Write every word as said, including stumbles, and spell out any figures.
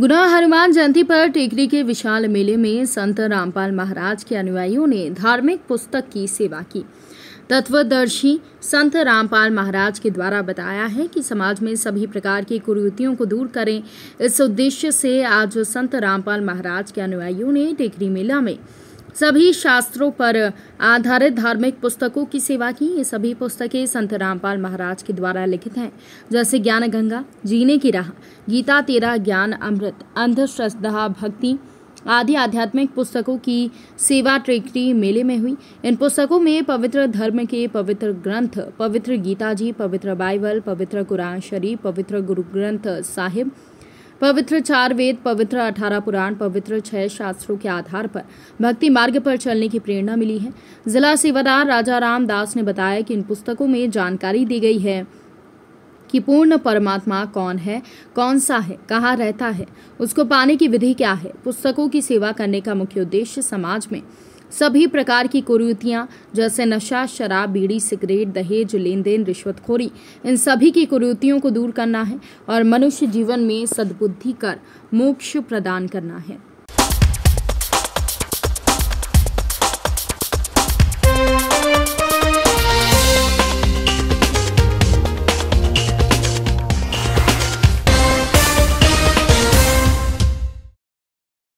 गुना हनुमान जयंती पर टेकरी के विशाल मेले में संत रामपाल महाराज के अनुयायियों ने धार्मिक पुस्तक की सेवा की। तत्वदर्शी संत रामपाल महाराज के द्वारा बताया है कि समाज में सभी प्रकार की कुरीतियों को दूर करें। इस उद्देश्य से आज संत रामपाल महाराज के अनुयायियों ने टेकरी मेला में सभी शास्त्रों पर आधारित धार्मिक पुस्तकों की सेवा की। ये सभी पुस्तकें संत रामपाल महाराज के द्वारा लिखित हैं, जैसे ज्ञान गंगा, जीने की राह, गीता तेरा ज्ञान, अमृत अंधश्रद्धा, भक्ति आदि आध्यात्मिक पुस्तकों की सेवा टेकरी मेले में हुई। इन पुस्तकों में पवित्र धर्म के पवित्र ग्रंथ, पवित्र गीता जी, पवित्र बाइबल, पवित्र कुरान शरीफ, पवित्र गुरु ग्रंथ साहिब, पवित्र चार वेद, पवित्र अठारह पुराण, पवित्र छह शास्त्रों के आधार पर भक्ति मार्ग पर चलने की प्रेरणा मिली है। जिला सेवादार राजा रामदास ने बताया कि इन पुस्तकों में जानकारी दी गई है कि पूर्ण परमात्मा कौन है, कौन सा है, कहाँ रहता है, उसको पाने की विधि क्या है। पुस्तकों की सेवा करने का मुख्य उद्देश्य समाज में सभी प्रकार की कुरीतियाँ जैसे नशा, शराब, बीड़ी, सिगरेट, दहेज, लेन देन, रिश्वतखोरी, इन सभी की कुरीतियों को दूर करना है और मनुष्य जीवन में सद्बुद्धि कर मोक्ष प्रदान करना है।